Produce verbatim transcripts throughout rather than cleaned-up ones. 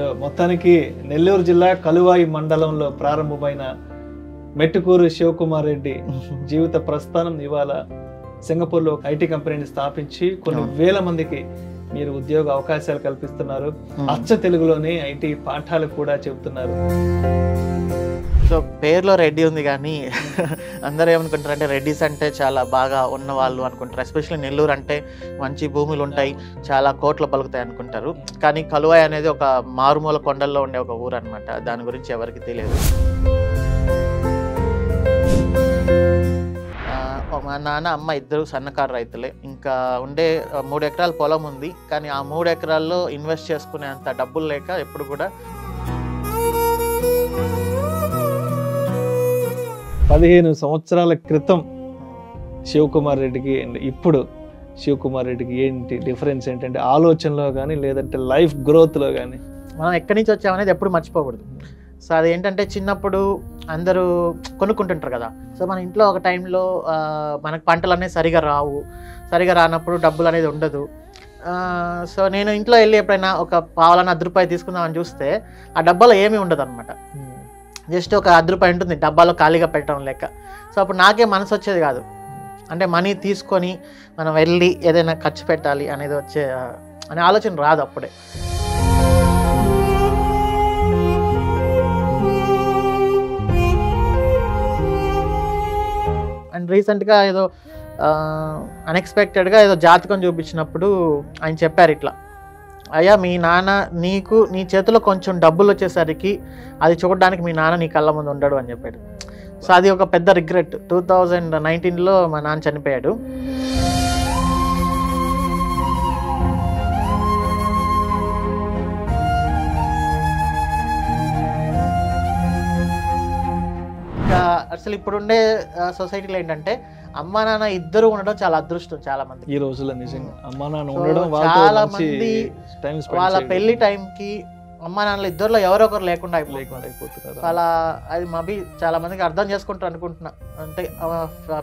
So, Motaniki, Nellore Jilla, Kaluvai Mandalamlo, Prarambubaina, Mettukuru Shiva Kumar Reddy, Jeevita Prastanam Nivala, Singapore I T company Stapinchi, Kulu Vela Mandiki, Miru Udyoga Avakashalu Kalpistunaru, Acha Telugulone, I T Paathalu Kuda Cheptunaru. So, పేర్లో రెడ్డి ఉంది కానీ అందరూ ఏమనుకుంటారంటే రెడ్డిస్ అంటే చాలా బాగా ఉన్నవాళ్ళు అనుకుంటారు. ఎస్పెషల్లీ నెల్లూరు అంటే మంచి భూములు ఉంటాయి, చాలా కోట్లు పలుకుతాయి అనుకుంటారు. కానీ కలువాయి అనేది ఒక మారుమూల కొండల్లో ఉండే ఒక ఊరు అనమాట. దాని గురించి ఎవరికి తెలియదు. మా నాన్న అమ్మ ఇద్దరు సన్నకారు రైతులే. ఇంకా ఉండే మూడు ఎకరాల పొలం ఉంది, కానీ ఆ మూడు ఎకరాల్లో ఇన్వెస్ట్ చేసుకునేంత డబ్బులు లేక ఎప్పుడు కూడా పదిహేను సంవత్సరాల క్రితం శివకుమార్ రెడ్డికి ఇప్పుడు శివకుమార్ రెడ్డికి ఏంటి డిఫరెన్స్ ఏంటంటే ఆలోచనలో కానీ లేదంటే లైఫ్ గ్రోత్లో కానీ. మనం ఎక్కడి నుంచి వచ్చామనేది ఎప్పుడు మర్చిపోకూడదు. సో అదేంటంటే చిన్నప్పుడు అందరూ కొనుక్కుంటుంటారు కదా. సో మన ఇంట్లో ఒక టైంలో మనకు పంటలు అనేవి సరిగా రావు, సరిగా రానప్పుడు డబ్బులు అనేది ఉండదు. సో నేను ఇంట్లో వెళ్ళి ఎప్పుడైనా ఒక పావులని అర్ధ రూపాయి తీసుకుందామని చూస్తే ఆ డబ్బాలో ఏమీ ఉండదు అనమాట. జస్ట్ ఒక అర్ధ రూపాయి ఉంటుంది డబ్బాలో ఖాళీగా పెట్టడం లెక్క. సో అప్పుడు నాకే మనసు వచ్చేది కాదు, అంటే మనీ తీసుకొని మనం వెళ్ళి ఏదైనా ఖర్చు పెట్టాలి అనేది వచ్చే అనే ఆలోచన రాదు అప్పుడే. అండ్ రీసెంట్గా ఏదో అన్ఎక్స్పెక్టెడ్గా ఏదో జాతకం చూపించినప్పుడు ఆయన చెప్పారు, ఇట్లా అయ్యా మీ నాన్న నీకు నీ చేతిలో కొంచెం డబ్బులు వచ్చేసరికి అది చూడడానికి మీ నాన్న నీ కళ్ళ ముందు ఉండడు అని చెప్పాడు. సో అది ఒక పెద్ద రిగ్రెట్. టూ థౌజండ్ నైన్టీన్లో మా నాన్న చనిపోయాడు. ఇంకా అసలు ఇప్పుడుండే సొసైటీలో ఏంటంటే అమ్మా నాన్న ఇద్దరు ఉండడం చాలా అదృష్టం. చాలా మంది ఈ రోజుల్లో నిజంగా అమ్మా నాన్న ఉండడం, చాలా మంది వాళ్ళ పెళ్లి టైంకి అమ్మా నాన్నలు ఇద్దరులో ఎవరొకరు లేకుండా అయిపోతున్నారు. అలా అది మబీ చాలా మందికి అర్థం చేసుకుంటారు అనుకుంటున్నా. అంటే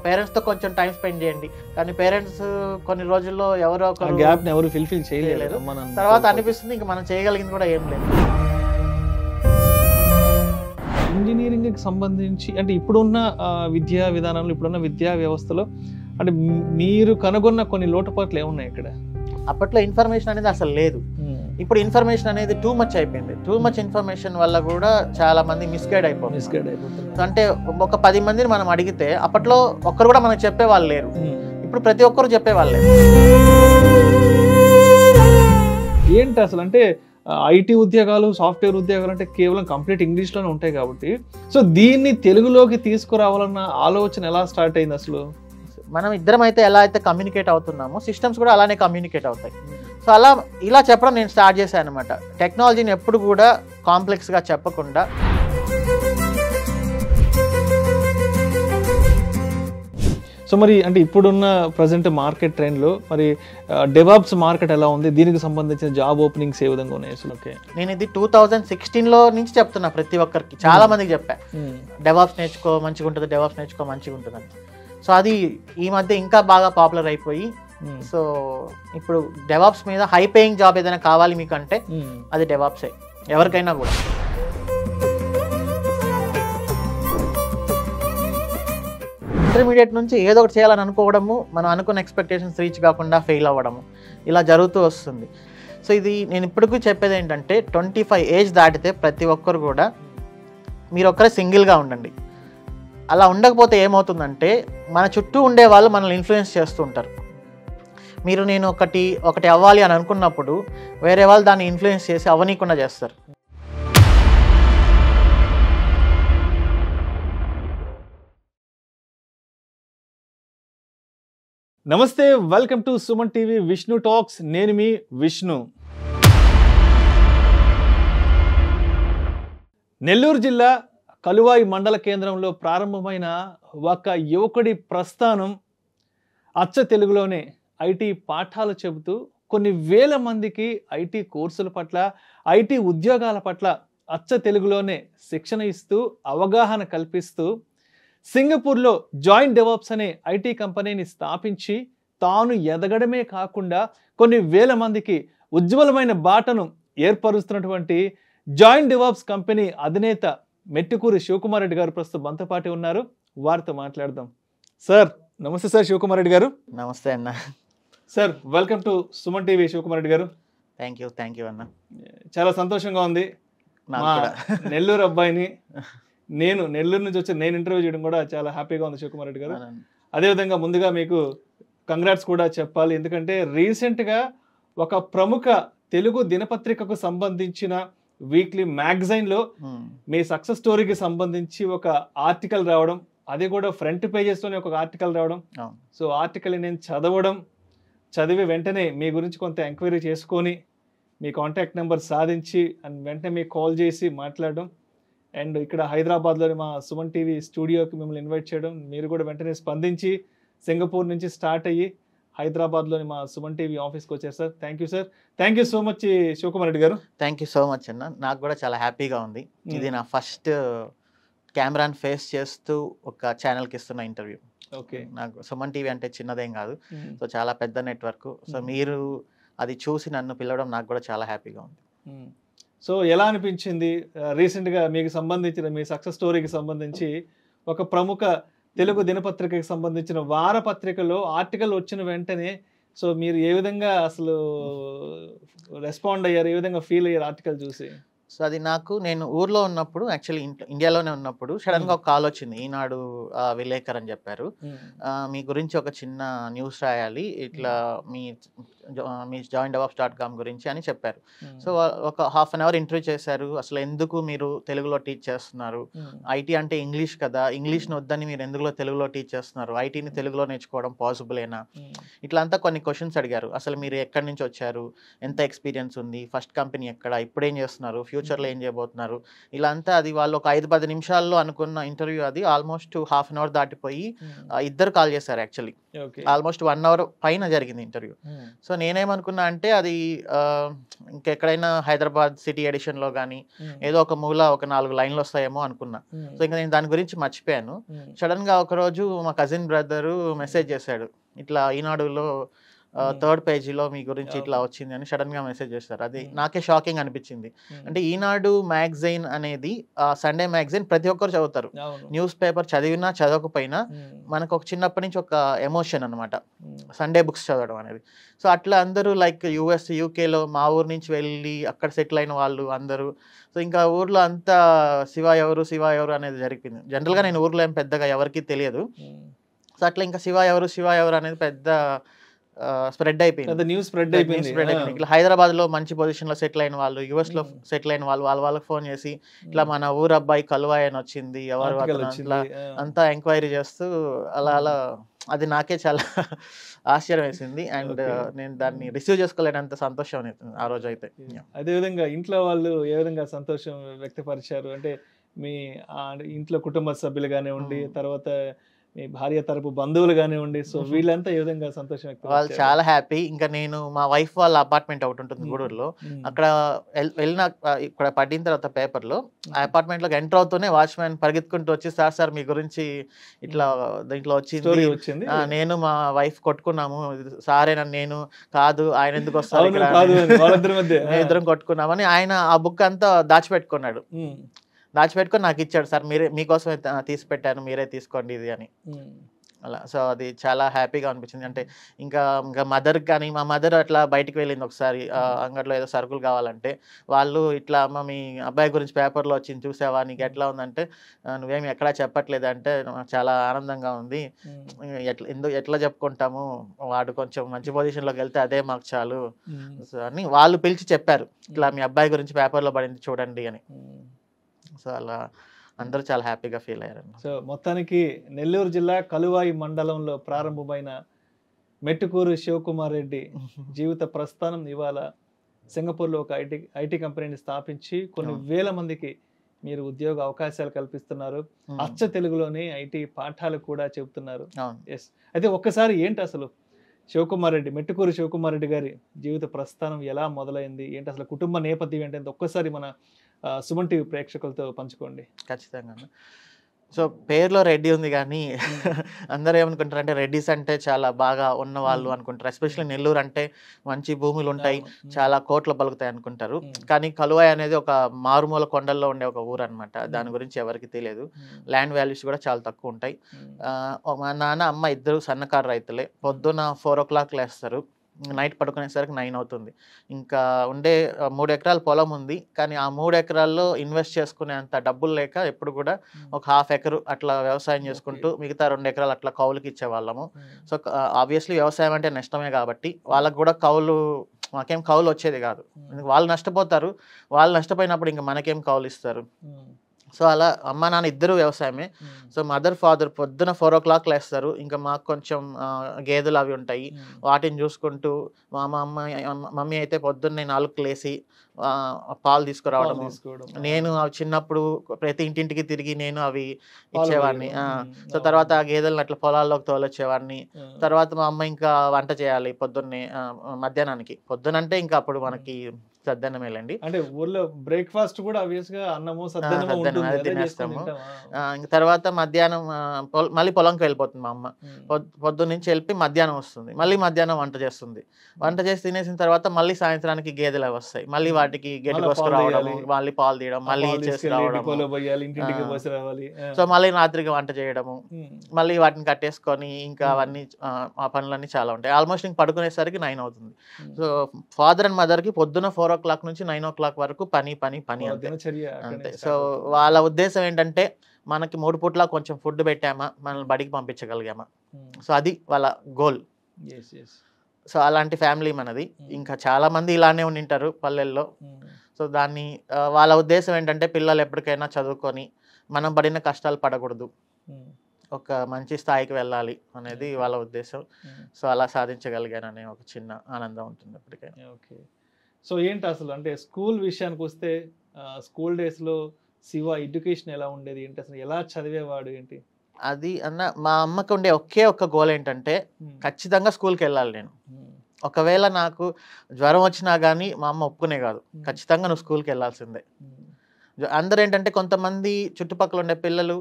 పేరెంట్స్తో కొంచెం టైం స్పెండ్ చేయండి, కానీ పేరెంట్స్ కొన్ని రోజుల్లో ఎవరో ఒకరు గ్యాప్ ని ఎవరు ఫిల్ఫిల్ చేయలేరు. తర్వాత అనిపిస్తుంది ఇంకా మనం చేయగలిగింది కూడా ఏం లేదు. ఇంజనీరింగ్కి సంబంధించి అంటే ఇప్పుడున్న విద్యా విధానంలో, ఇప్పుడున్న విద్యా వ్యవస్థలో అంటే మీరు కనుగొన్న కొన్ని లోటుపాట్లు ఏమున్నాయి ఇక్కడ? అప్పట్లో ఇన్ఫర్మేషన్ అనేది అసలు లేదు. ఇప్పుడు ఇన్ఫర్మేషన్ అనేది టూ మచ్ అయిపోయింది. టూ మచ్ ఇన్ఫర్మేషన్ వల్ల కూడా చాలా మంది మిస్గైడ్ అయిపోతుంది. మిస్గైడ్ అయిపోతుంది అంటే ఒక పది మందిని మనం అడిగితే అప్పట్లో ఒక్కరు కూడా మనకు చెప్పేవాళ్ళు లేరు, ఇప్పుడు ప్రతి ఒక్కరు చెప్పేవాళ్ళే. ఏంటి అసలు అంటే ఐటీ ఉద్యోగాలు, సాఫ్ట్వేర్ ఉద్యోగాలు అంటే కేవలం కంప్లీట్ ఇంగ్లీష్లోనే ఉంటాయి కాబట్టి, సో దీన్ని తెలుగులోకి తీసుకురావాలన్న ఆలోచన ఎలా స్టార్ట్ అయింది? అసలు మనం ఇద్దరం అయితే ఎలా అయితే కమ్యూనికేట్ అవుతున్నామో సిస్టమ్స్ కూడా అలానే కమ్యూనికేట్ అవుతాయి. సో అలా ఇలా చెప్పడం నేను స్టార్ట్ చేశాను అనమాట. టెక్నాలజీని ఎప్పుడు కూడా కాంప్లెక్స్గా చెప్పకుండా సో మరి అంటే ఇప్పుడున్న ప్రజెంట్ మార్కెట్ ట్రెండ్లో మరి డెవాప్స్ మార్కెట్ ఎలా ఉంది, దీనికి సంబంధించిన జాబ్ ఓపెనింగ్స్ ఏ విధంగా ఉన్నాయి అసలు? ఓకే, నేను ఇది టూ థౌజండ్ సిక్స్టీన్లో నుంచి చెప్తున్నా ప్రతి ఒక్కరికి. చాలా మందికి చెప్పా డెవాప్స్ నేర్చుకో మంచిగా ఉంటుంది, డెవాప్స్ నేర్చుకో మంచిగా ఉంటుంది అని. సో అది ఈ మధ్య ఇంకా బాగా పాపులర్ అయిపోయి సో ఇప్పుడు డెవాప్స్ మీద హై పేయింగ్ జాబ్ ఏదైనా కావాలి మీకు అంటే అది డెవాప్సే ఎవరికైనా కూడా. ఇంటర్మీడియట్ నుంచి ఏదో ఒకటి చేయాలని అనుకోవడము, మనం అనుకున్న ఎక్స్పెక్టేషన్స్ రీచ్ కాకుండా ఫెయిల్ అవ్వడము ఇలా జరుగుతూ వస్తుంది. సో ఇది నేను ఇప్పటికీ చెప్పేది ఏంటంటే ట్వంటీ ఫైవ్ ఏజ్ దాటితే ప్రతి ఒక్కరు కూడా మీరు ఒక్కరే సింగిల్గా ఉండండి. అలా ఉండకపోతే ఏమవుతుందంటే మన చుట్టూ ఉండే వాళ్ళు మనల్ని ఇన్ఫ్లుయెన్స్ చేస్తూ ఉంటారు. మీరు నేను ఒకటి ఒకటి అవ్వాలి అని అనుకున్నప్పుడు వేరే వాళ్ళు దాన్ని ఇన్ఫ్లుయెన్స్ చేసి అవ్వనీయకుండా చేస్తారు. నమస్తే, welcome to Suman TV Vishnu talks. నేను మీ విష్ణు. నెల్లూరు జిల్లా కలువాయి మండల కేంద్రంలో ప్రారంభమైన ఒక యువకుడి ప్రస్థానం అచ్చ తెలుగులోనే ఐటీ పాఠాలు చెబుతూ కొన్ని వేల మందికి ఐటీ కోర్సుల పట్ల, ఐటీ ఉద్యోగాల పట్ల అచ్చ తెలుగులోనే శిక్షణ ఇస్తూ అవగాహన కల్పిస్తూ సింగపూర్లో జాయిన్ డెవాప్స్ అనే ఐటీ కంపెనీని స్థాపించి తాను ఎదగడమే కాకుండా కొన్ని వేల మందికి ఉజ్వలమైన బాటను ఏర్పరుస్తున్నటువంటి జాయింట్ డివాప్స్ కంపెనీ అధినేత మెట్టుకూరి శివకుమార్ రెడ్డి గారు ప్రస్తుతం మనతో పాటు ఉన్నారు. వారితో మాట్లాడదాం. సార్ నమస్తే. సార్ శివకుమార్ రెడ్డి గారు నమస్తే అన్న. Sir welcome to Suman TV. Shivakumar Reddy గారు థ్యాంక్ యూ. థ్యాంక్ యూ అన్న. చాలా సంతోషంగా ఉంది. నెల్లూరు అబ్బాయిని నేను నెల్లూరు నుంచి వచ్చి నేను ఇంటర్వ్యూ చేయడం కూడా చాలా హ్యాపీగా ఉంది శివకుమార్ రెడ్డి గారు. అదేవిధంగా ముందుగా మీకు కంగ్రాట్స్ కూడా చెప్పాలి, ఎందుకంటే రీసెంట్గా ఒక ప్రముఖ తెలుగు దినపత్రికకు సంబంధించిన వీక్లీ మ్యాగజైన్లో మీ సక్సెస్ స్టోరీకి సంబంధించి ఒక ఆర్టికల్ రావడం, అది కూడా ఫ్రంట్ పేజెస్లోనే ఒక ఆర్టికల్ రావడం, సో ఆర్టికల్ని నేను చదవడం, చదివి వెంటనే మీ గురించి కొంత ఎంక్వైరీ చేసుకొని మీ కాంటాక్ట్ నెంబర్ సాధించి అండ్ వెంటనే మీకు కాల్ చేసి మాట్లాడడం అండ్ ఇక్కడ హైదరాబాద్లోని మా సుమన్ టీవీ స్టూడియోకి మిమ్మల్ని ఇన్వైట్ చేయడం, మీరు కూడా వెంటనే స్పందించి సింగపూర్ నుంచి స్టార్ట్ అయ్యి హైదరాబాద్లోని మా సుమన్ టీవీ ఆఫీస్కి వచ్చారు. Sir thank you. Sir thank you so much Shivakumar Reddy గారు. థ్యాంక్ యూ సో మచ్ అన్న. నాకు కూడా చాలా హ్యాపీగా ఉంది. ఇది నా ఫస్ట్ కెమెరాని ఫేస్ చేస్తూ ఒక ఛానల్కి ఇస్తున్న ఇంటర్వ్యూ. ఓకే, నాకు సుమన్ టీవీ అంటే చిన్నదేం కాదు, సో చాలా పెద్ద నెట్వర్క్. సో మీరు అది చూసి నన్ను పిలవడం నాకు కూడా చాలా హ్యాపీగా ఉంది. సో ఎలా అనిపించింది రీసెంట్గా మీకు సంబంధించిన మీ సక్సెస్ స్టోరీకి సంబంధించి ఒక ప్రముఖ తెలుగు దినపత్రికకి సంబంధించిన వారపత్రికలో ఆర్టికల్ వచ్చిన వెంటనే సో మీరు ఏ విధంగా అసలు రెస్పాండ్ అయ్యారు, ఏ విధంగా ఫీల్ అయ్యారు ఆర్టికల్ చూసి? సో అది నాకు నేను ఊర్లో ఉన్నప్పుడు యాక్చువల్లీ ఇండియాలోనే ఉన్నప్పుడు సడన్గా ఒక కాల్ వచ్చింది. ఈనాడు విలేకర్ అని చెప్పారు, మీ గురించి ఒక చిన్న న్యూస్ రాయాలి, ఇట్లా మీ మీ జాయిన్డెవాప్స్ డాట్ కామ్ గురించి అని చెప్పారు. సో ఒక హాఫ్ అన్ అవర్ ఇంటర్వ్యూ చేశారు. అసలు ఎందుకు మీరు తెలుగులో టీచ్ చేస్తున్నారు, ఐటీ అంటే ఇంగ్లీష్ కదా, ఇంగ్లీష్ని వద్దని మీరు ఎందుకులో తెలుగులో టీచ్ చేస్తున్నారు, ఐటీని తెలుగులో నేర్చుకోవడం పాసిబులేనా, ఇట్లా అంతా కొన్ని క్వశ్చన్స్ అడిగారు. అసలు మీరు ఎక్కడి నుంచి వచ్చారు, ఎంత ఎక్స్పీరియన్స్ ఉంది, ఫస్ట్ కంపెనీ ఎక్కడ, ఇప్పుడేం చేస్తున్నారు, ఫ్యూచర్లో ఏం చేయబోతున్నారు, ఇలా అంతా. అది వాళ్ళు ఒక ఐదు పది నిమిషాల్లో అనుకున్న ఇంటర్వ్యూ అది ఆల్మోస్ట్ హాఫ్ అన్ అవర్ దాటిపోయి ఇద్దరు కాల్ చేశారు. యాక్చువల్లీ ఆల్మోస్ట్ వన్ అవర్ పైన జరిగింది ఇంటర్వ్యూ. సో నేనేమనుకున్నా అంటే అది ఇంకెక్కడైనా హైదరాబాద్ సిటీ ఎడిషన్లో కానీ ఏదో ఒక మూల ఒక నాలుగు లైన్లు వస్తాయేమో అనుకున్నా. సో ఇంకా నేను దాని గురించి మర్చిపోయాను. సడన్గా ఒకరోజు మా కజిన్ బ్రదరు మెసేజ్ చేశాడు, ఇట్లా ఈనాడులో థర్డ్ పేజీలో మీ గురించి ఇట్లా వచ్చింది అని సడన్గా మెసేజ్ చేస్తారు. అది నాకే షాకింగ్ అనిపించింది. అంటే ఈనాడు మ్యాగజైన్ అనేది సండే మ్యాగజైన్ ప్రతి ఒక్కరు చదువుతారు. న్యూస్ పేపర్ చదివినా చదవకపోయినా మనకు ఒక చిన్నప్పటి నుంచి ఒక ఎమోషన్ అనమాట సండే బుక్స్ చదవడం అనేది. సో అట్లా అందరూ లైక్ యూఎస్ యూకేలో మా ఊరు నుంచి వెళ్ళి అక్కడ సెటిల్ అయిన వాళ్ళు అందరూ. సో ఇంకా ఊర్లో అంతా శివ ఎవరు శివ ఎవరు అనేది జరిగింది. జనరల్గా నేను ఊర్లో ఏం పెద్దగా ఎవరికి తెలియదు. సో అట్లా ఇంకా శివ ఎవరు శివ ఎవరు అనేది పెద్ద స్ప్రెడ్ అయిపోయింది, న్యూస్ స్ప్రెడ్ అయిపోయింది. ఇట్లా హైదరాబాద్ లో మంచి పొజిషన్ లో సెటిల్ అయిన వాళ్ళు, యూఎస్ లో సెటిల్ అయిన వాళ్ళు వాళ్ళ వాళ్ళకి ఫోన్ చేసి ఇట్లా మన ఊరు అబ్బాయి కలువా అని వచ్చింది ఎవరు ఇట్లా అంతా ఎంక్వైరీ చేస్తూ అలా అలా. అది నాకే చాలా ఆశ్చర్యం వేసింది అండ్ నేను దాన్ని రిసీవ్ చేసుకోలేనంత సంతోషం ఆ రోజు అయితే. అదేవిధంగా ఇంట్లో వాళ్ళు ఏ విధంగా సంతోషం వ్యక్తపరిచారు అంటే మీ ఇంట్లో కుటుంబ సభ్యులు కానివ్వండి, తర్వాత మీ భార్య తరపు బంధువులు కానివ్వండి, సో వీళ్ళంతా ఏ విధంగా సంతోషం? వాళ్ళు చాలా హ్యాపీ. ఇంకా నేను మా వైఫ్ వాళ్ళ అపార్ట్మెంట్ ఒకటి ఉంటుంది గూడూరులో, అక్కడ వెళ్ళిన ఇక్కడ పడిన తర్వాత పేపర్లో ఆ అపార్ట్మెంట్లోకి ఎంటర్ అవుతూనే వాచ్మెన్ పరిగెత్తుకుంటూ వచ్చి సార్ సార్ మీ గురించి ఇట్లా దీంట్లో వచ్చింది, నేను మా వైఫ్ కొట్టుకున్నాము, సారే నన్ను నేను కాదు ఆయన ఎందుకు వస్తారు ఇద్దరం కొట్టుకున్నామని. ఆయన ఆ బుక్ అంతా దాచిపెట్టుకున్నాడు, దాచిపెట్టుకొని నాకు ఇచ్చాడు. సార్ మీరే మీకోసమే తీసి పెట్టాను, మీరే తీసుకోండి ఇది అని అలా. సో అది చాలా హ్యాపీగా అనిపించింది. అంటే ఇంకా ఇంకా మదర్ కానీ మా మదర్ అట్లా బయటకు వెళ్ళింది ఒకసారి అంగట్లో ఏదో సరుకులు కావాలంటే, వాళ్ళు ఇట్లా అమ్మ మీ అబ్బాయి గురించి పేపర్లో వచ్చింది చూసావా, నీకు ఎట్లా ఉందంటే నువ్వేమి ఎక్కడా చెప్పట్లేదు అంటే చాలా ఆనందంగా ఉంది, ఎట్లా ఎందుకు ఎట్లా చెప్పుకుంటాము, వాడు కొంచెం మంచి పొజిషన్లోకి వెళ్తే అదే మాకు చాలు అని వాళ్ళు పిలిచి చెప్పారు, ఇట్లా మీ అబ్బాయి గురించి పేపర్లో పడింది చూడండి అని. సో అలా అందరూ చాలా హ్యాపీగా ఫీల్ అయ్యారు. సో మొత్తానికి నెల్లూరు జిల్లా కలువాయి మండలంలో ప్రారంభమైన మెట్టుకూరు శివకుమార్ రెడ్డి జీవిత ప్రస్థానం ఇవాళ సింగపూర్లో ఒక ఐటీ ఐటీ కంపెనీని స్థాపించి కొన్ని వేల మందికి మీరు ఉద్యోగ అవకాశాలు కల్పిస్తున్నారు. అచ్చ తెలుగులోని ఐటీ పాఠాలు కూడా చెబుతున్నారు. ఎస్, అయితే ఒక్కసారి ఏంటి అసలు శివకుమార్ రెడ్డి, మెట్టుకూరు శివకుమార్ రెడ్డి గారి జీవిత ప్రస్థానం ఎలా మొదలైంది, ఏంటి అసలు కుటుంబ నేపథ్యం ఏంటంటే ఒక్కసారి మన సుమన్ టీవీ ప్రేక్షకులతో పంచుకోండి. ఖచ్చితంగా So, పేర్లో రెడ్డి ఉంది కానీ అందరూ ఏమనుకుంటారు అంటే రెడ్డిస్ అంటే చాలా బాగా ఉన్న వాళ్ళు అనుకుంటారు. ఎస్పెషల్లీ నెల్లూరు అంటే మంచి భూములు ఉంటాయి, చాలా కోట్లు పలుకుతాయి అనుకుంటారు. కానీ కలువాయి అనేది ఒక మారుమూల కొండల్లో ఉండే ఒక ఊరు అనమాట. దాని గురించి ఎవరికి తెలియదు. ల్యాండ్ వాల్యూస్ కూడా చాలా తక్కువ ఉంటాయి. మా నాన్న అమ్మ ఇద్దరు సన్నకారు రైతులే. పొద్దున ఫోర్ ఓ క్లాక్ లేస్తారు, నైట్ పడుకునేసరికి నైన్ అవుతుంది. ఇంకా ఉండే మూడు ఎకరాల పొలం ఉంది, కానీ ఆ మూడు ఎకరాల్లో ఇన్వెస్ట్ చేసుకునేంత డబ్బులు లేక ఎప్పుడు కూడా ఒక హాఫ్ ఎకరు అట్లా వ్యవసాయం చేసుకుంటూ మిగతా రెండు ఎకరాలు అట్లా కౌలుకి ఇచ్చేవాళ్ళము. సో ఆబ్వియస్లీ వ్యవసాయం అంటే నష్టమే కాబట్టి వాళ్ళకు కూడా కౌలు, మాకేం కౌలు వచ్చేది కాదు. వాళ్ళు నష్టపోతారు, వాళ్ళు నష్టపోయినప్పుడు ఇంక మనకేం కౌలు ఇస్తారు. సో అలా అమ్మ నాన్న ఇద్దరు వ్యవసాయమే. సో మదర్ ఫాదర్ పొద్దున ఫోర్ ఓ క్లాక్ లేస్తారు. ఇంకా మాకు కొంచెం గేదెలు అవి ఉంటాయి, వాటిని చూసుకుంటూ మా అమ్మ మమ్మీ అయితే పొద్దున్నే నాలుగు లేసి పాలు తీసుకురావడం. నేను అవి చిన్నప్పుడు ప్రతి ఇంటింటికి తిరిగి నేను అవి ఇచ్చేవాడిని. సో తర్వాత ఆ గేదెలను అట్లా పొలాల్లోకి తోలొచ్చేవాడిని. తర్వాత మా అమ్మ ఇంకా వంట చేయాలి పొద్దున్నే, మధ్యాహ్నానికి. పొద్దునంటే ఇంకా అప్పుడు మనకి సద్దన్నమేలండి, అంటే ఊర్లో బ్రేక్ఫాస్ట్ కూడా అన్నము సద్దన్నమే తినేస్తాము. ఇంకా తర్వాత మధ్యాహ్నం మళ్ళీ పొలంకి వెళ్ళిపోతుంది మా అమ్మ. పొద్దున్న నుంచి వెళ్ళి మధ్యాహ్నం వస్తుంది, మళ్ళీ మధ్యాహ్నం వంట చేస్తుంది. వంట చేసి తినేసిన తర్వాత మళ్ళీ సాయంత్రానికి గేదెలు వస్తాయి, మళ్ళీ వాటికి గడ్డి కోసుకురావడం, మళ్ళీ పాలు తీయడం, మళ్ళీ చేసి రావడం. సో మళ్ళీ రాత్రికి వంట చేయడము, మళ్ళీ వాటిని కట్టేసుకొని ఇంకా అవన్నీ ఆ పనులన్నీ చాలా ఉంటాయి. ఆల్మోస్ట్ ఇంక పడుకునేసరికి నైన్ అవుతుంది. సో ఫాదర్ అండ్ మదర్కి పొద్దున ఫోర్ ఓ క్లాక్ నుంచి నైన్ ఓ క్లాక్ వరకు పని పని పని అంతే. సో వాళ్ళ ఉద్దేశం ఏంటంటే మనకి మూడు పూట్ల కొంచెం ఫుడ్ పెట్టామా, మనల్ని బడికి పంపించగలిగామా, సో అది వాళ్ళ గోల్. సో అలాంటి ఫ్యామిలీ మనది. ఇంకా చాలా మంది ఇలానే ఉండింటారు పల్లెల్లో. సో దాన్ని వాళ్ళ ఉద్దేశం ఏంటంటే పిల్లలు ఎప్పటికైనా చదువుకొని మనం పడిన కష్టాలు పడకూడదు, ఒక మంచి స్థాయికి వెళ్ళాలి అనేది వాళ్ళ ఉద్దేశం. సో అలా సాధించగలిగాననే ఒక చిన్న ఆనందం ఉంటుంది ఎప్పటికైనా. ఓకే, సో ఏంటి అసలు అంటే స్కూల్ విషయానికి వస్తే స్కూల్ డేస్లో శివ ఎడ్యుకేషన్ ఎలా ఉండేది, ఏంటి అసలు ఎలా చదివేవాడు ఏంటి అది అన్న? మా అమ్మకు ఉండే ఒకే ఒక్క గోల్ ఏంటంటే ఖచ్చితంగా స్కూల్కి వెళ్ళాలి నేను. ఒకవేళ నాకు జ్వరం వచ్చినా కానీ మా అమ్మ ఒప్పుకునే కాదు, ఖచ్చితంగా నువ్వు స్కూల్కి వెళ్ళాల్సిందే. అందరూ ఏంటంటే కొంతమంది చుట్టుపక్కల ఉండే పిల్లలు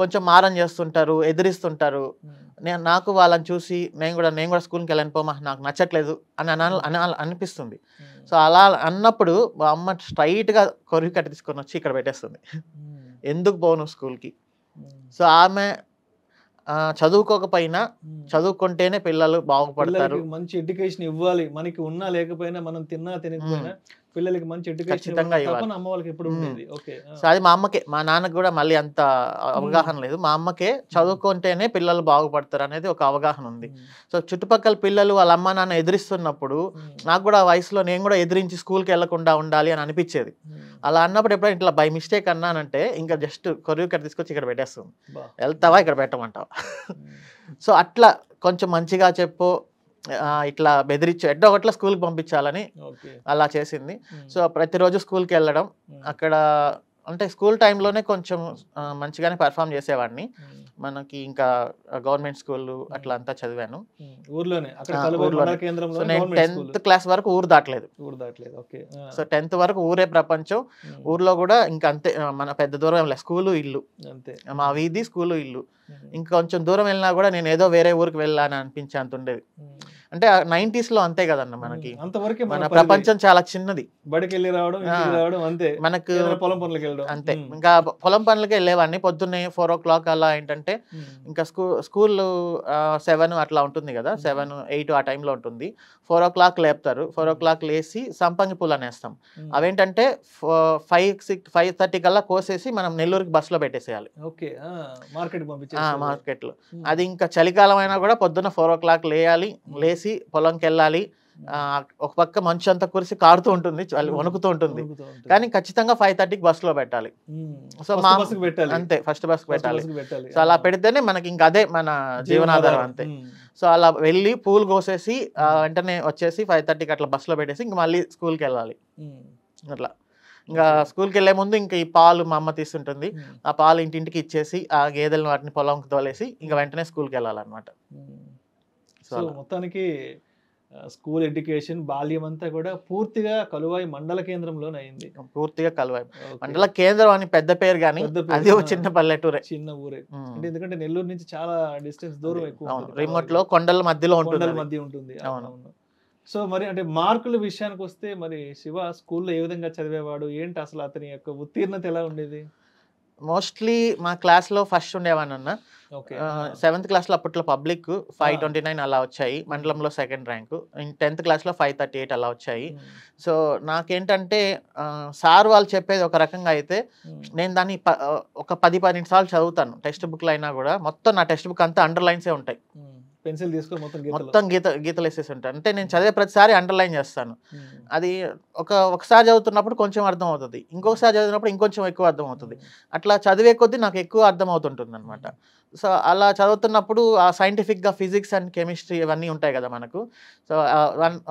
కొంచెం మారం చేస్తుంటారు, ఎదిరిస్తుంటారు. నేను నాకు వాళ్ళని చూసి నేను కూడా నేను కూడా స్కూల్కి వెళ్ళని పోమా, నాకు నచ్చట్లేదు అని అన అనిపిస్తుంది. సో అలా అన్నప్పుడు మా అమ్మ స్ట్రైట్గా కొరికి కట్టి తీసుకొని వచ్చి ఇక్కడ పెట్టేస్తుంది, ఎందుకు పోను స్కూల్కి. సో ఆమె చదువుకోకపోయినా చదువుకుంటేనే పిల్లలు బాగుపడతారు, మంచి ఎడ్యుకేషన్ ఇవ్వాలి. మనకి ఉన్నా లేకపోయినా, మనం తిన్నా తినకపోయినా పిల్లలకి మంచి ఎడ్యుకేషన్ అమ్మ వాళ్ళకి ఎప్పుడు ఉండేది. సో అది మా అమ్మకే, మా నాన్నకు కూడా మళ్ళీ అంత అవగాహన లేదు. మా అమ్మకే చదువుకుంటేనే పిల్లలు బాగుపడతారు అనేది ఒక అవగాహన ఉంది. సో చుట్టుపక్కల పిల్లలు వాళ్ళ అమ్మ నాన్న ఎదిరిస్తున్నప్పుడు నాకు కూడా ఆ వయసులో నేను కూడా ఎదిరించి స్కూల్కి వెళ్ళకుండా ఉండాలి అని అనిపించేది. అలా అన్నప్పుడు ఎప్పుడైనా ఇట్లా బై మిస్టేక్ అన్నానంటే ఇంకా జస్ట్ కొరియర్ ఇక్కడ తీసుకొచ్చి ఇక్కడ పెట్టేస్తుంది, వెళ్తావా ఇక్కడ పెట్టమంటావా. సో అట్లా కొంచెం మంచిగా చెప్పు, ఇట్లా బెదిరించు, ఎడ్డో ఒకట్లా స్కూల్కి పంపించాలని అలా చేసింది. సో ప్రతిరోజు స్కూల్కి వెళ్ళడం, అక్కడ అంటే స్కూల్ టైంలోనే కొంచెం మంచిగానే పర్ఫామ్ చేసేవాడిని. మనకి ఇంకా గవర్నమెంట్ స్కూల్ అట్లా అంతా చదివాను ఊర్లోనే. సో నేను టెన్త్ క్లాస్ వరకు ఊరు దాటలేదు. సో టెన్త్ వరకు ఊరే ప్రపంచం, ఊర్లో కూడా ఇంకా అంతే. మన పెద్ద దూరం వెళ్ళలేదు, స్కూలు ఇల్లు అంతే. మా వీధి, స్కూలు, ఇల్లు. ఇంకొంచెం దూరం వెళ్ళినా కూడా నేను ఏదో వేరే ఊరికి వెళ్ళాలని అనిపించే అంత ఉండేది. అంటే నైంటీస్ లో అంతే కదన్న, మనకి అంతవరకే మన ప్రపంచం చాలా చిన్నది. బడికి వెళ్ళి రావడం, ఇంటికి రావడం అంతే. మనకు పొలం పనులకి వెళ్ళడం అంతే. ఇంకా పొలం పనులకి వెళ్ళేవాడిని పొద్దున్నే ఫోర్ ఓ క్లాక్ అలా. ఏంటంటే ఇంకా స్కూల్ స్కూల్ సెవెన్ అట్లా ఉంటుంది కదా, సెవెన్ ఎయిట్ ఆ టైంలో ఉంటుంది. ఫోర్ ఓ క్లాక్ లేపుతారు. ఫోర్ ఓ క్లాక్ లేసి సంపంగి పూలు అనేస్తాం. అవేంటంటే ఫైవ్ సిక్స్ ఫైవ్ థర్టీ కల్లా కోసేసి మనం నెల్లూరుకి బస్ లో పెట్టేసేయాలి, మార్కెట్ లో. అది ఇంకా చలికాలం అయినా కూడా పొద్దున్న ఫోర్ ఓ క్లాక్ లేయాలి, లేసి పొలంకి వెళ్ళాలి. ఒక పక్క మంచు అంతా కురిసి కారుతూ ఉంటుంది, వణుకుతూ ఉంటుంది, కానీ ఖచ్చితంగా ఫైవ్ థర్టీకి బస్ లో పెట్టాలి. సో మా అంతే ఫస్ట్ బస్ పెట్టాలి. సో అలా పెడితేనే మనకి ఇంకా అదే మన జీవనాధారం అంతే. సో అలా వెళ్ళి పూలు కోసేసి వెంటనే వచ్చేసి ఫైవ్ థర్టీకి అట్లా బస్ లో పెట్టేసి ఇంక మళ్ళీ స్కూల్కి వెళ్ళాలి. అట్లా ఇంకా స్కూల్కి వెళ్ళే ముందు ఇంకా ఈ పాలు మా అమ్మ తీస్తుంటుంది, ఆ పాలు ఇంటింటికి ఇచ్చేసి ఆ గేదెలను వాటిని పొలంకి తోలేసి ఇంకా వెంటనే స్కూల్కి వెళ్ళాలన్నమాట. సో మొత్తానికి స్కూల్ ఎడ్యుకేషన్ బాల్యం అంతా కూడా పూర్తిగా కలువాయి మండల కేంద్రంలోనే అయింది. పూర్తిగా కలువాయి మండల కేంద్రం అని పెద్ద పేరు కానీ అది ఒక చిన్న పల్లెటూరే, చిన్న ఊరే. అంటే ఎందుకంటే నెల్లూరు నుంచి చాలా డిస్టెన్స్, దూరం ఎక్కువ, రిమోట్ లో కొండల మధ్యలో కొండల మధ్య ఉంటుంది. అవునవును. సో మరి అంటే మార్కుల విషయానికి వస్తే మరి శివ స్కూల్లో ఏ విధంగా చదివేవాడు, ఏంటి అసలు అతని యొక్క ఉత్తీర్ణత ఎలా ఉండేది? మోస్ట్లీ మా క్లాస్లో ఫస్ట్ ఉండేవాను అన్న. సెవెంత్ క్లాస్లో అప్పట్లో పబ్లిక్ ఫైవ్ ట్వంటీ నైన్ అలా వచ్చాయి, మండలంలో సెకండ్ ర్యాంకు. టెన్త్ క్లాస్లో ఫైవ్ థర్టీ ఎయిట్ అలా వచ్చాయి. సో నాకేంటంటే సార్ వాళ్ళు చెప్పేది ఒక రకంగా అయితే నేను దాన్ని ఒక పది పన్నెండు సార్లు చదువుతాను. టెక్స్ట్ బుక్లు అయినా కూడా మొత్తం నా టెక్స్ట్ బుక్ అంతా అండర్లైన్సే ఉంటాయి, పెన్సిల్ తీసుకొని మొత్తం మొత్తం గీత గీతలు వేసేసి ఉంటాను. అంటే నేను చదివే ప్రతిసారి అండర్లైన్ చేస్తాను. అది ఒక ఒకసారి చదువుతున్నప్పుడు కొంచెం అర్థం అవుతుంది, ఇంకొకసారి చదివినప్పుడు ఇంకొంచెం ఎక్కువ అర్థం అవుతుంది. అట్లా చదివే కొద్దీ నాకు ఎక్కువ అర్థం అవుతుంటుంది అనమాట. సో అలా చదువుతున్నప్పుడు ఆ సైంటిఫిక్గా ఫిజిక్స్ అండ్ కెమిస్ట్రీ ఇవన్నీ ఉంటాయి కదా మనకు. సో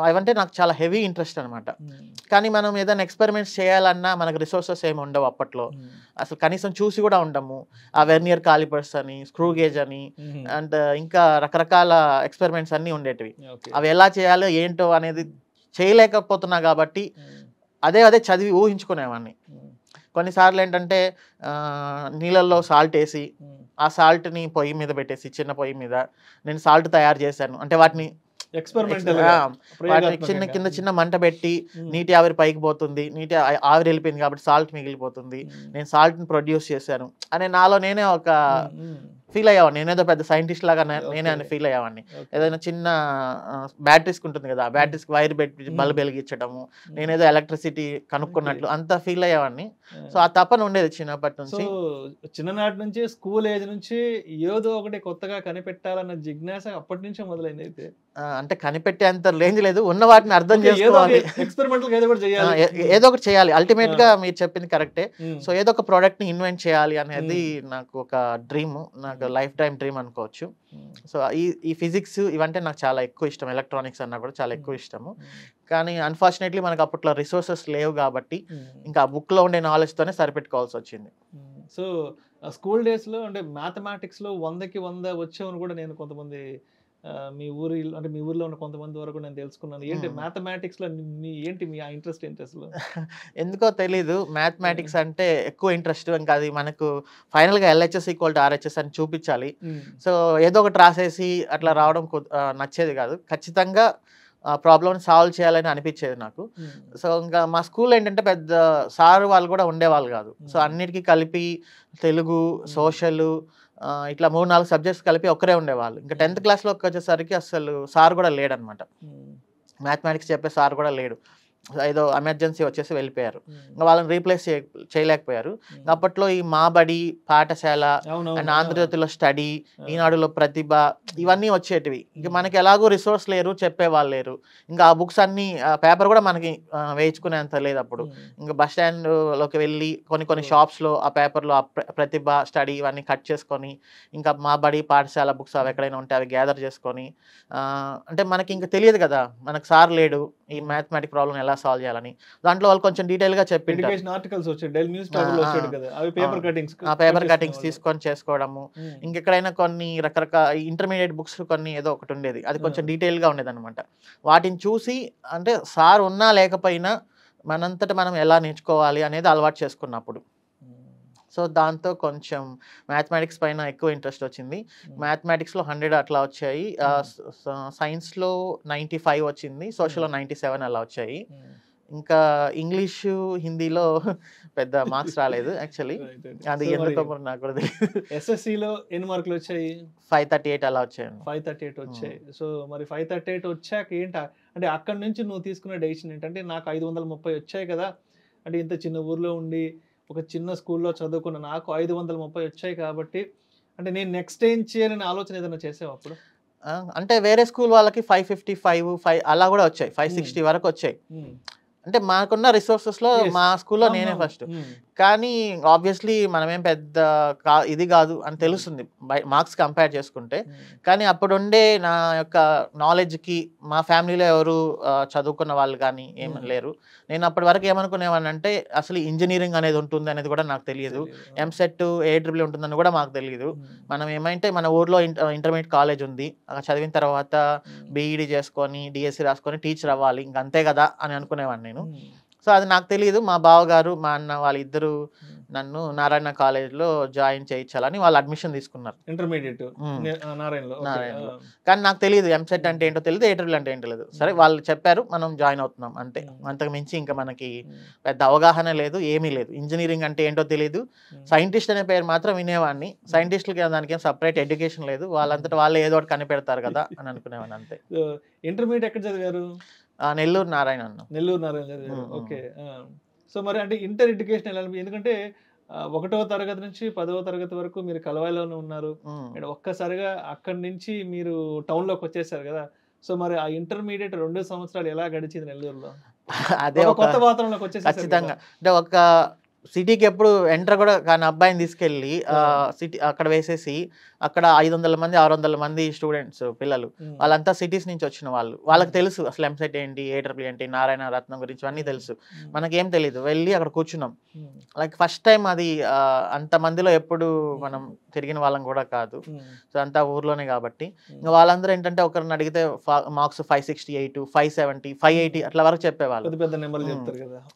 అవంటే నాకు చాలా హెవీ ఇంట్రెస్ట్ అనమాట. కానీ మనం ఏదైనా ఎక్స్పెరిమెంట్స్ చేయాలన్నా మనకు రిసోర్సెస్ ఏమి ఉండవు అప్పట్లో, అసలు కనీసం చూసి కూడా ఉండము. ఆ వెర్నియర్ కాలిపర్స్ అని, స్క్రూ గేజ్ అని, అండ్ ఇంకా రకరకాల ఎక్స్పెరిమెంట్స్ అన్నీ ఉండేటివి. అవి ఎలా చేయాలో ఏంటో అనేది చేయలేకపోతున్నా కాబట్టి అదే అదే చదివి ఊహించుకునేవాడిని. కొన్నిసార్లు ఏంటంటే నీళ్ళల్లో సాల్ట్ వేసి ఆ సాల్ట్ని పొయ్యి మీద పెట్టేసి, చిన్న పొయ్యి మీద నేను సాల్ట్ తయారు చేశాను. అంటే వాటిని వాటిని చిన్న కింద చిన్న మంట పెట్టి నీటి ఆవిరి పైకి పోతుంది, నీటి ఆవిరి వెళ్ళిపోయింది కాబట్టి సాల్ట్ మిగిలిపోతుంది, నేను సాల్ట్ని ప్రొడ్యూస్ చేశాను అనే నాలో నేనే ఒక ఫీల్ అయ్యేవాడిని. నేనేదో పెద్ద సైంటిస్ట్ లాగా నేనే అని ఫీల్ అయ్యేవాడిని. ఏదైనా చిన్న బ్యాటరీస్కి ఉంటుంది కదా, ఆ బ్యాటరీస్కి వైర్ పెట్టి బల్బ్ వెలిగించడము, నేనేదో ఎలక్ట్రిసిటీ కనుక్కున్నట్లు అంతా ఫీల్ అయ్యేవాడిని. సో ఆ తపన ఉండేది చిన్నప్పటి నుంచి. చిన్ననాటి నుంచి స్కూల్ ఏజ్ నుంచి ఏదో ఒకటి కొత్తగా కనిపెట్టాలన్న జిజ్ఞాస అప్పటి నుంచే మొదలైంది. అయితే అంటే కనిపెట్టేంత రేంజ్ లేదు, ఉన్న వాటిని అర్థం చేసుకోవాలి, ఎక్స్పెరిమెంటల్ ఏదో ఒకటి చేయాలి, ఏదో ఒకటి చేయాలి. అల్టిమేట్ గా మీరు చెప్పింది కరెక్టే. సో ఏదో ఒక ప్రోడక్ట్ ని ఇన్వెంట్ చేయాలి అనేది నాకు ఒక డ్రీమ్, నాకు లైఫ్ టైం డ్రీమ్ అనుకోవచ్చు. సో ఈ ఈ ఫిజిక్స్ ఇవంటే నాకు చాలా ఎక్కువ ఇష్టం, ఎలక్ట్రానిక్స్ అన్నా కూడా చాలా ఎక్కువ ఇష్టము. కానీ అన్ఫార్చునేట్లీ మనకు అప్పట్లో రిసోర్సెస్ లేవు కాబట్టి ఇంకా ఆ బుక్లో ఉండే నాలెడ్జ్తోనే సరిపెట్టుకోవాల్సి వచ్చింది. సో స్కూల్ డేస్లో అంటే మ్యాథమెటిక్స్లో వందకి వంద వచ్చామని కూడా నేను కొంతమంది మీ ఊరి అంటే మీ ఊర్లో ఉన్న కొంతమంది వరకు నేను తెలుసుకున్నాను. ఏంటి మ్యాథమెటిక్స్లో మీ ఏంటి మీ ఆ ఇంట్రెస్ట్ ఏంటి అసలు? ఎందుకో తెలీదు, మ్యాథమెటిక్స్ అంటే ఎక్కువ ఇంట్రెస్ట్. ఇంకా అది మనకు ఫైనల్గా ఎల్హెచ్ఎస్ ఈక్వల్ టు ఆర్హెచ్ఎస్ అని చూపించాలి. సో ఏదో ఒకటి రాసేసి అట్లా రావడం నచ్చేది కాదు. ఖచ్చితంగా ప్రాబ్లమ్ సాల్వ్ చేయాలని అనిపించేది నాకు. సో ఇంకా మా స్కూల్ ఏంటంటే పెద్ద సార్ వాళ్ళు కూడా ఉండేవాళ్ళు కాదు. సో అన్నిటికీ కలిపి తెలుగు, సోషల్ ఇట్లా మూడు నాలుగు సబ్జెక్ట్స్ కలిపి ఒకరే ఉండేవాళ్ళు. ఇంకా టెన్త్ క్లాస్లోకి వచ్చేసరికి అసలు సార్ కూడా లేడనమాట, మ్యాథమెటిక్స్ చెప్పే సార్ కూడా లేడు. ఏదో ఎమర్జెన్సీ వచ్చేసి వెళ్ళిపోయారు, ఇంకా వాళ్ళని రీప్లేస్ చేయలేకపోయారు. అప్పట్లో ఈ మాబడి, పాఠశాల అండ్ ఆంధ్రజ్యోతిలో స్టడీ, ఈనాడులో ప్రతిభ ఇవన్నీ వచ్చేటివి. ఇంకా మనకి ఎలాగో రిసోర్స్ లేరు, చెప్పేవాళ్ళు లేరు. ఇంకా ఆ బుక్స్ అన్నీ పేపర్ కూడా మనకి వేయించుకునేంత లేదు అప్పుడు. ఇంకా బస్ స్టాండ్లోకి వెళ్ళి కొన్ని కొన్ని షాప్స్లో ఆ పేపర్లో ఆ ప్రతిభ, స్టడీ ఇవన్నీ కట్ చేసుకొని, ఇంకా మాబడి, పాఠశాల బుక్స్ అవి ఎక్కడైనా ఉంటే అవి గ్యాదర్ చేసుకొని, అంటే మనకి ఇంకా తెలియదు కదా మనకు సార్ లేడు ఈ మ్యాథమెటిక్ ప్రాబ్లం ఎలా సాల్వ్ చేయాలని. దాంట్లో వాళ్ళు కొంచెం డీటెయిల్ గా చెప్పారు, ఆ పేపర్ కటింగ్స్ తీసుకొని చేసుకోవడము. ఇంకెక్కడైనా కొన్ని రకరకాల ఇంటర్మీడియట్ బుక్స్ కొన్ని ఏదో ఒకటి ఉండేది, అది కొంచెం డీటెయిల్ గా ఉండేది అనమాట. వాటిని చూసి అంటే సార్ ఉన్నా లేకపోయినా మనంతట మనం ఎలా నేర్చుకోవాలి అనేది అలవాటు చేసుకున్నప్పుడు. సో దాంతో కొంచెం మ్యాథమెటిక్స్ పైన ఎక్కువ ఇంట్రెస్ట్ వచ్చింది. మ్యాథమెటిక్స్లో హండ్రెడ్ అట్లా వచ్చాయి, సైన్స్లో నైంటీ ఫైవ్ వచ్చింది, సోషల్లో నైంటీ సెవెన్ అలా వచ్చాయి. ఇంకా ఇంగ్లీషు, హిందీలో పెద్ద మార్క్స్ రాలేదు యాక్చువల్లీ, అది ఎందుకో నాకు కూడా తెలియదు. ఎస్ఎస్సిలో ఎన్ని మార్కులు వచ్చాయి? ఫైవ్ థర్టీ ఎయిట్ అలా వచ్చాయి. ఫైవ్ థర్టీ ఎయిట్ వచ్చాయి. సో మరి ఫైవ్ థర్టీ ఎయిట్ వచ్చాక ఏంట అంటే అక్కడ నుంచి నువ్వు తీసుకున్న డెసిషన్ ఏంటంటే నాకు ఐదు వందల ముప్పై వచ్చాయి కదా, అంటే ఇంత చిన్న ఊర్లో ఉండి ఒక చిన్న స్కూల్లో చదువుకున్న నాకు ఐదు వందల ముప్పై వచ్చాయి కాబట్టి అంటే నేను నెక్స్ట్ ఏం చేయాలని ఆలోచన ఏదైనా చేసావు అప్పుడు? అంటే వేరే స్కూల్ వాళ్ళకి ఫైవ్ ఫిఫ్టీ ఫైవ్ ఫైవ్ అలా కూడా వచ్చాయి, ఫైవ్ సిక్స్టీ వరకు వచ్చాయి. అంటే మాకున్న రిసోర్సెస్లో మా స్కూల్లో నేనే first. Kani obviously manamem pedda idi gaadu ani telustundi marks compare cheskunte kani appudu unde na yokka knowledge ki ma family lo evaru chadukunna vallu gaani em leru nenu appudu varaku em anukunevan ante asli engineering anedi untundi anedi kuda naaku teliyadu mset A triple E untundani kuda maaku teliyadu manam emainte mana orlo intermediate college undi chadivin tarvata B E D cheskoni D S C raskoni teacher avvali ink ante kada ani anukunevan nenu. So, I don't know. My brother, my uncle, my uncle, Narayana College, joined admission. Intermediate? Narayana. Narayana. But I don't know. M S E T and A triple E and A triple E. So, they said, we joined. We don't have engineering and A triple E. Scientist is only scientist. Scientist separate education. They do intermediate? Ah, Nellore Narayana. Nellore Narayana. Mm-hmm. Okay. Uh, so, mari ante inter educational endukante ఒకటవ తరగతి నుంచి పదవ తరగతి వరకు మీరు కలవాలనే ఉన్నారు. అంటే ఒక్కసారిగా అక్కడి నుంచి మీరు టౌన్ లోకి వచ్చేసారు కదా. సో మరి ఆ ఇంటర్మీడియట్ రెండు సంవత్సరాలు ఎలా గడిచింది నెల్లూరులో? అదే ఒక కొత్త వాతావరణంలోకి వచ్చేసారు. ఖచ్చితంగా. అంటే ఒక సిటీకి ఎప్పుడు ఎంటర్ కూడా కానీ అబ్బాయిని తీసుకెళ్ళి సిటీ అక్కడ వేసేసి అక్కడ ఐదు వందల మంది ఆరు వందల మంది స్టూడెంట్స్ పిల్లలు వాళ్ళంతా సిటీస్ నుంచి వచ్చిన వాళ్ళు వాళ్ళకి తెలుసు అసలు ఎంసెట్ ఏంటి ఏట్రిపుల్ ఏంటి నారాయణ రత్నం గురించి అన్నీ తెలుసు మనకేం తెలియదు వెళ్ళి అక్కడ కూర్చున్నాం లైక్ ఫస్ట్ టైం అది అంతమందిలో ఎప్పుడు మనం తిరిగిన వాళ్ళం కూడా కాదు సో అంతా ఊర్లోనే కాబట్టి ఇంకా వాళ్ళందరూ ఏంటంటే ఒకరిని అడిగితే marks five sixty eight five seventy five eighty అట్లా వరకు చెప్పేవాళ్ళు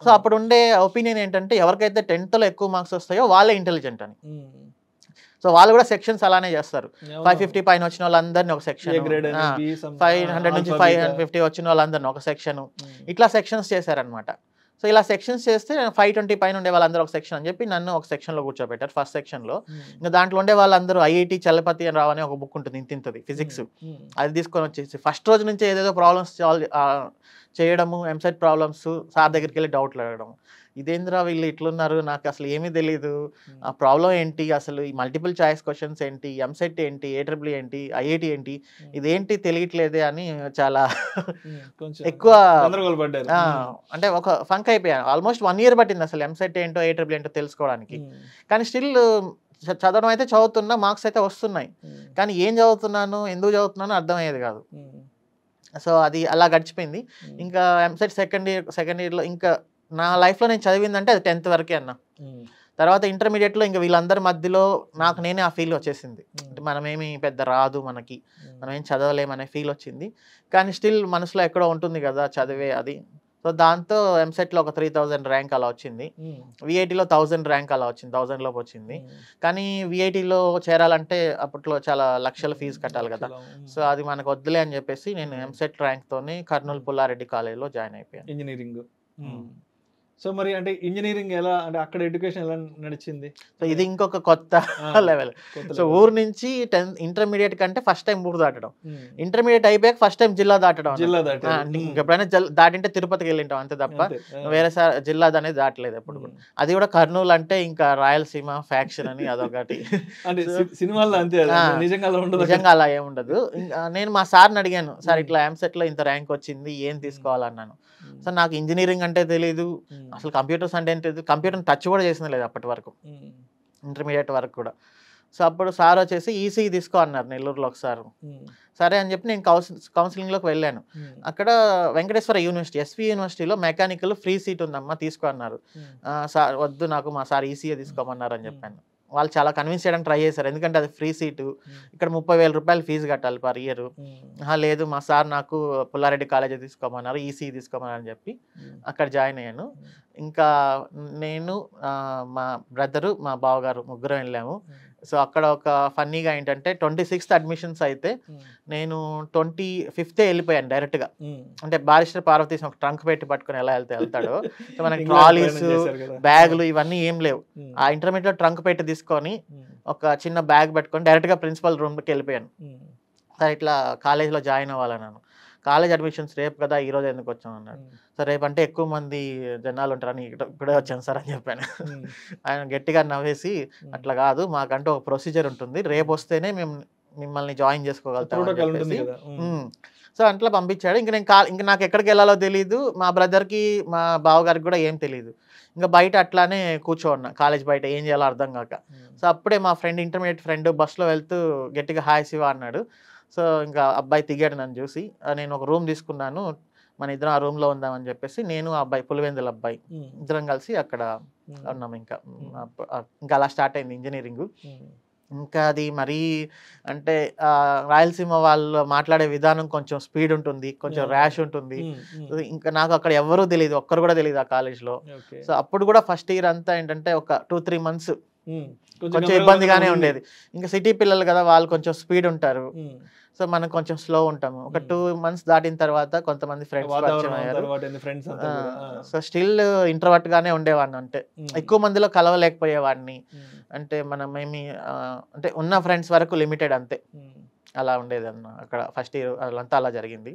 సో అప్పుడు ఉండే ఒపీనియన్ ఏంటంటే ఎవరికైతే టెన్త్ లో ఎక్కువ మార్క్స్ వస్తాయో వాళ్ళే ఇంటెలిజెంట్ అని సో వాళ్ళు కూడా సెక్షన్స్ అలానే చేస్తారు ఫైవ్ ఫిఫ్టీ పైన వచ్చిన వాళ్ళందరినీ ఒక సెక్షన్ ఫైవ్ హండ్రెడ్ నుంచి ఫైవ్ హండ్రెడ్ ఫిఫ్టీ వచ్చిన వాళ్ళందరినీ ఒక సెక్షన్ ఇట్లా సెక్షన్స్ చేశారనమాట సో ఇలా సెక్షన్స్ చేస్తే నేను ఫైవ్ ట్వంటీ పైన ఉండే వాళ్ళందరూ ఒక సెక్షన్ అని చెప్పి నన్ను ఒక సెక్షన్లో కూర్చోబెట్టారు ఫస్ట్ సెక్షన్లో ఇంకా దాంట్లో ఉండే వాళ్ళందరూ ఐఐటి చలపతి అని రావని ఒక బుక్ ఉంటుంది ఇంతింతది ఫిజిక్స్ అది తీసుకొని వచ్చేసి ఫస్ట్ రోజు నుంచి ఏదేదో ప్రాబ్లమ్స్ సాల్వ్ చేయడము ఎంసెట్ ప్రాబ్లమ్స్ సార్ దగ్గరికి వెళ్ళి డౌట్లు అడగడం ఇదేంద్రా వీళ్ళు ఇట్లున్నారు నాకు అసలు ఏమీ తెలీదు ఆ ప్రాబ్లం ఏంటి అసలు ఈ మల్టిపుల్ చాయిస్ క్వశ్చన్స్ ఏంటి ఎంసెట్ ఏంటి ఏట్రిపుల్ ఏంటి ఐఐటి ఏంటి ఇదేంటి తెలియట్లేదే అని చాలా ఎక్కువ అంటే ఒక ఫంక్ అయిపోయాను ఆల్మోస్ట్ వన్ ఇయర్ పట్టింది అసలు ఎంసెట్ ఏంటో ఏట్రిపుల్ ఏంటో తెలుసుకోవడానికి కానీ స్టిల్ చదవడం అయితే చదువుతున్నా మార్క్స్ అయితే వస్తున్నాయి కానీ ఏం చదువుతున్నాను ఎందుకు చదువుతున్నాను అర్థమయ్యేది కాదు సో అది అలా గడిచిపోయింది ఇంకా ఎంసెట్ సెకండ్ ఇయర్ సెకండ్ ఇయర్లో ఇంకా నా లైఫ్లో నేను చదివిందంటే అది టెన్త్ వరకే అన్న తర్వాత ఇంటర్మీడియట్లో ఇంకా వీళ్ళందరి మధ్యలో నాకు నేనే ఆ ఫీల్ వచ్చేసింది అంటే మనమేమి పెద్ద రాదు మనకి మనమేం చదవలేమనే ఫీల్ వచ్చింది కానీ స్టిల్ మనసులో ఎక్కడో ఉంటుంది కదా చదివే అది సో దాంతో ఎంసెట్లో ఒక త్రీ థౌజండ్ ర్యాంక్ అలా వచ్చింది విఐటీలో థౌజండ్ ర్యాంక్ అలా వచ్చింది థౌజండ్ లోపు వచ్చింది కానీ విఐటీలో చేరాలంటే అప్పట్లో చాలా లక్షల ఫీజు కట్టాలి కదా సో అది మనకు వద్దులే అని చెప్పేసి నేను ఎంసెట్ ర్యాంక్తోనే కర్నూలు పుల్లారెడ్డి కాలేజ్లో జాయిన్ అయిపోయాను ఇంజనీరింగ్. సో మరి అంటే ఇంజనీరింగ్ ఎలా అంటే అక్కడ ఎడ్యుకేషన్ ఎలా నడిచింది? సో ఇది ఇంకొక కొత్త లెవెల్. సో ఊరు నుంచి టెన్త్ ఇంటర్మీడియట్ కంటే ఫస్ట్ టైం ఊరు దాటడం ఇంటర్మీడియట్ అయిపోయాక ఫస్ట్ టైం జిల్లా దాటడం జిల్లా దాటడం ఎప్పుడైనా దాటింటే తిరుపతికి వెళ్ళింటాం అంతే తప్ప వేరే జిల్లా అనేది దాటలేదు ఎప్పుడు కూడా. అది కూడా కర్నూలు అంటే ఇంకా రాయలసీమ ఫ్యాక్షన్ అని అదొకటి అంటే సినిమాల్లో అంతే నిజంగా అలా ఏముండదు. నేను మా సార్ని అడిగాను సార్ ఇట్లా ఎంసెట్లో ఇంత ర్యాంక్ వచ్చింది ఏం తీసుకోవాలన్నాను. సో నాకు ఇంజనీరింగ్ అంటే తెలీదు అసలు కంప్యూటర్స్ అంటే ఏంటి కంప్యూటర్ని టచ్ కూడా చేసింది లేదు అప్పటి వరకు ఇంటర్మీడియట్ వరకు కూడా. సో అప్పుడు సార్ వచ్చేసి ఈసీఈ తీసుకో అన్నారు నెల్లూరులో ఒకసారి సరే అని చెప్పి నేను కౌన్సిల్ కౌన్సిలింగ్లోకి వెళ్ళాను. అక్కడ వెంకటేశ్వర యూనివర్సిటీ ఎస్వి యూనివర్సిటీలో మెకానికల్ ఫ్రీ సీట్ ఉందమ్మా తీసుకో అన్నారు. సార్ వద్దు నాకు మా సార్ ఈసీఏ తీసుకోమన్నారు అని చెప్పాను. వాళ్ళు చాలా కన్విన్స్ చేయడానికి ట్రై చేశారు ఎందుకంటే అది ఫ్రీ సీటు ఇక్కడ ముప్పై వేల రూపాయలు ఫీజు కట్టాలి పర్ ఇయర్. లేదు మా సార్ నాకు పుల్లారెడ్డి కాలేజీ తీసుకోమన్నారు ఈసీఈ తీసుకోమన్నారు అని చెప్పి అక్కడ జాయిన్ అయ్యాను. ఇంకా నేను మా బ్రదరు మా బావగారు ముగ్గురం వెళ్ళాము. సో అక్కడ ఒక ఫన్నీగా ఏంటంటే ట్వంటీ సిక్స్త్ అడ్మిషన్స్ అయితే నేను ట్వంటీ ఫిఫ్తే వెళ్ళిపోయాను డైరెక్ట్గా. అంటే బారిస్టర్ పార్వతీశం ఒక ట్రంక్ పెట్టి పట్టుకుని ఎలా వెళ్తే వెళ్తాడో సో మనకి ట్రాలీస్ బ్యాగులు ఇవన్నీ ఏం లేవు. ఆ ఇంటర్మీడియట్లో ట్రంక్ పెట్టి తీసుకొని ఒక చిన్న బ్యాగ్ పెట్టుకొని డైరెక్ట్గా ప్రిన్సిపల్ రూమ్కి వెళ్ళిపోయాను. సార్ ఇట్లా కాలేజ్లో జాయిన్ అవ్వాలన్నాను. కాలేజ్ అడ్మిషన్స్ రేపు కదా ఈరోజు ఎందుకు వచ్చాను అన్నాడు. సార్ రేపు అంటే ఎక్కువ మంది జనాలు ఉంటారని ఇప్పుడే వచ్చాను సార్ అని చెప్పాను. ఆయన గట్టిగా నవ్వేసి అట్లా కాదు మాకంటూ ఒక ప్రొసీజర్ ఉంటుంది రేపు వస్తేనే మేము మిమ్మల్ని జాయిన్ చేసుకోగలుగుతాం. So, antla పంపించాడు. ఇంక నేను ఇంక నాకు ఎక్కడికి వెళ్ళాలో తెలియదు. మా బ్రదర్ కి మా బావగారికి కూడా ఏం తెలియదు. ఇంకా బయట అట్లానే కూర్చోన్నా కాలేజ్ బయట ఏం చేయాలో అర్థం కాక. సో అప్పుడే మా ఫ్రెండ్ ఇంటర్మీడియట్ ఫ్రెండ్ బస్సులో వెళ్తూ గట్టిగా హాయ్ శివ అన్నాడు. సో ఇంకా అబ్బాయి తిగాడు నన్ను చూసి. నేను ఒక రూమ్ తీసుకున్నాను, మన ఇద్దరం ఆ రూమ్లో ఉందామని చెప్పేసి నేను అబ్బాయి పులివెందుల అబ్బాయి ఇద్దరం కలిసి అక్కడ ఉన్నాం. ఇంకా ఇంకా అలా స్టార్ట్ అయింది ఇంజనీరింగ్. ఇంకా అది మరీ అంటే రాయలసీమ వాళ్ళు మాట్లాడే విధానం కొంచెం స్పీడ్ ఉంటుంది, కొంచెం ర్యాష్ ఉంటుంది. ఇంకా నాకు అక్కడ ఎవరూ తెలియదు, ఒక్కరు కూడా తెలియదు ఆ కాలేజ్లో. సో అప్పుడు కూడా ఫస్ట్ ఇయర్ అంతా ఏంటంటే ఒక టూ త్రీ మంత్స్ కొంచెం ఇబ్బందిగానే ఉండేది. ఇంకా సిటీ పిల్లలు కదా, వాళ్ళు కొంచెం స్పీడ్ ఉంటారు, సో మనం కొంచెం స్లో ఉంటాము. ఒక టూ మంత్స్ దాటిన తర్వాత కొంతమంది ఫ్రెండ్స్, సో స్టిల్ ఇంట్రోవర్ట్ గానే ఉండేవాడిని. అంటే ఎక్కువ మందిలో కలవలేకపోయేవాడిని. అంటే మనం ఏమి అంటే ఉన్న ఫ్రెండ్స్ వరకు లిమిటెడ్, అంతే అలా ఉండేది అన్న అక్కడ ఫస్ట్ ఇయర్ అంతా అలా జరిగింది.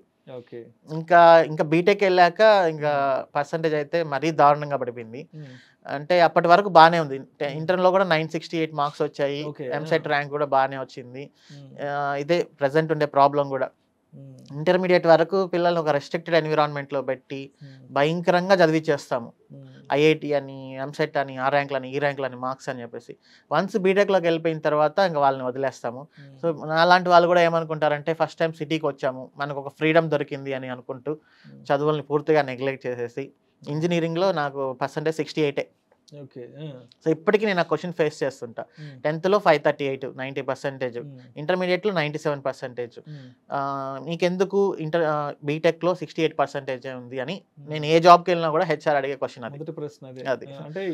ఇంకా ఇంకా బీటెక్ వెళ్ళాక ఇంకా పర్సంటేజ్ అయితే మరీ దారుణంగా పడిపోయింది. అంటే అప్పటి వరకు బాగానే ఉంది, ఇంటర్లో కూడా నైన్ సిక్స్టీ ఎయిట్ మార్క్స్ వచ్చాయి, ఎంసెట్ ర్యాంక్ కూడా బాగానే వచ్చింది. ఇదే ప్రజెంట్ ఉండే ప్రాబ్లం కూడా. ఇంటర్మీడియట్ వరకు పిల్లల్ని ఒక రెస్ట్రిక్టెడ్ ఎన్విరాన్మెంట్లో పెట్టి భయంకరంగా చదివించేస్తాము, ఐఐటి అని ఎంసెట్ అని ఆ ర్యాంకులని ఈ ర్యాంకులని మార్క్స్ అని చెప్పేసి. వన్స్ బీటెక్లోకి వెళ్ళిపోయిన తర్వాత ఇంకా వాళ్ళని వదిలేస్తాము. సో అలాంటి వాళ్ళు కూడా ఏమనుకుంటారంటే ఫస్ట్ టైం సిటీకి వచ్చాము, మనకు ఒక ఫ్రీడమ్ దొరికింది అని అనుకుంటూ చదువుల్ని పూర్తిగా నెగ్లెక్ట్ చేసేసి. ఇంజనీరింగ్లో నాకు పర్సంటేజ్ సిక్స్టీ ఎయిటే. సో ఇప్పటికీ నేను ఆ క్వశ్చన్ ఫేస్ చేస్తుంటా. టెన్త్లో five thirty eight ninety percentage, ఇంటర్మీడియట్లో నైంటీ సెవెన్ పర్సెంటేజ్ నీకెందుకు ఇంటర్ బీటెక్లో సిక్స్టీ ఎయిట్ పర్సెంటేజ్ ఉంది అని నేను ఏ జాబ్కి వెళ్ళినా కూడా హెచ్ఆర్ అడిగే క్వశ్చన్ అది. మొదటి ప్రశ్న అది. అంటే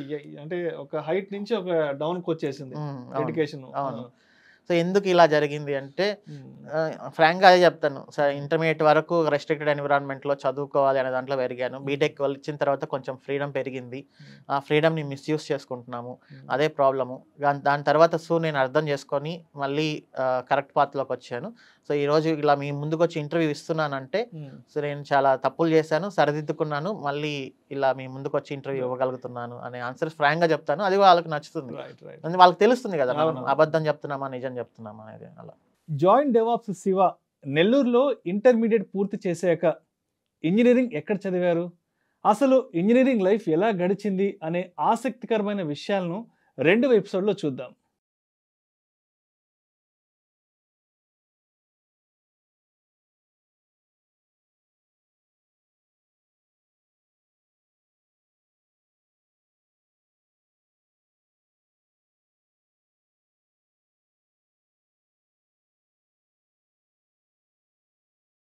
అంటే ఒక హైట్ నుంచి ఒక డౌన్కి వచ్చేసింది ఎడ్యుకేషన్. అవును. సో ఎందుకు ఇలా జరిగింది అంటే ఫ్రాంక్గా అదే చెప్తాను. సో ఇంటర్మీడియట్ వరకు రెస్ట్రిక్టెడ్ ఎన్విరాన్మెంట్లో చదువుకోవాలి అనే దాంట్లో పెరిగాను. బీటెక్ వచ్చిన తర్వాత కొంచెం ఫ్రీడమ్ పెరిగింది, ఆ ఫ్రీడమ్ని మిస్యూజ్ చేసుకుంటున్నాము, అదే ప్రాబ్లము. దాని తర్వాత సో నేను అర్థం చేసుకొని మళ్ళీ కరెక్ట్ పాత్రలోకి వచ్చాను. సో ఈరోజు ఇలా మీ ముందుకు వచ్చి ఇంటర్వ్యూ ఇస్తున్నానంటే సో నేను చాలా తప్పులు చేశాను, సరిదిద్దుకున్నాను, మళ్ళీ ఇలా మీ ముందుకు వచ్చి ఇంటర్వ్యూ ఇవ్వగలుగుతున్నాను అనే ఆన్సర్ ఫ్రాంక్గా చెప్తాను. అది వాళ్ళకి నచ్చుతుంది, వాళ్ళకి తెలుస్తుంది కదా అబద్ధం చెప్తున్నామా నిజం చెప్తున్నామా అనేది. అలా జాయింట్ డెవాప్స్ శివ నెల్లూరులో ఇంటర్మీడియట్ పూర్తి చేశాక ఇంజనీరింగ్ ఎక్కడ చదివారు, అసలు ఇంజనీరింగ్ లైఫ్ ఎలా గడిచింది అనే ఆసక్తికరమైన విషయాలను రెండు ఎపిసోడ్లో చూద్దాం.